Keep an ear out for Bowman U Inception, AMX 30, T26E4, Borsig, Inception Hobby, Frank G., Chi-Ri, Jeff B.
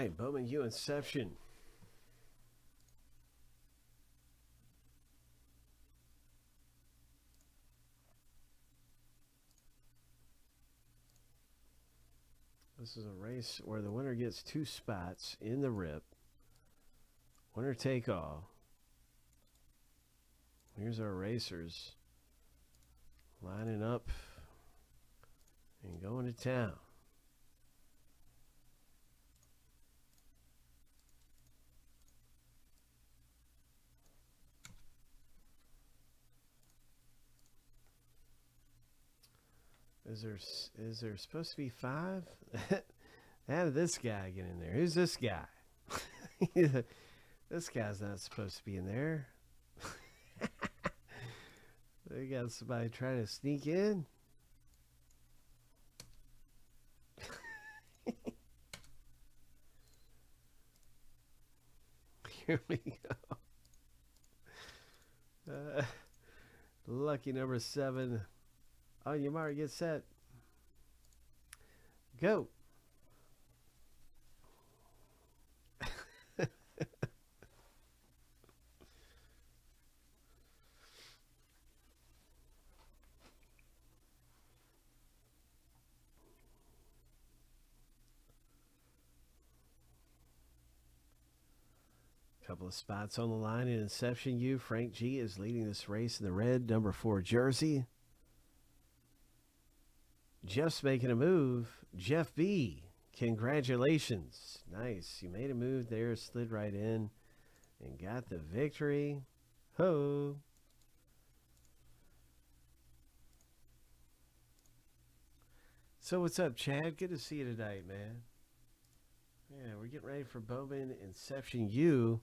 right, Bowman U Inception. This is a race where the winner gets 2 spots in the rip. Winner take all. Here's our racers lining up and going to town. Is there supposed to be 5? How did this guy get in there? Who's this guy? This guy's not supposed to be in there. They got somebody trying to sneak in. Here we go. Lucky number 7. On your mark, get set, go. Couple of spots on the line in Inception U. Frank G. is leading this race in the red number 4 jersey. Jeff's making a move. Jeff B, congratulations. Nice. You made a move there, slid right in and got the victory. Ho. So what's up, Chad? Good to see you tonight, man. Yeah, we're getting ready for Bowman Inception U.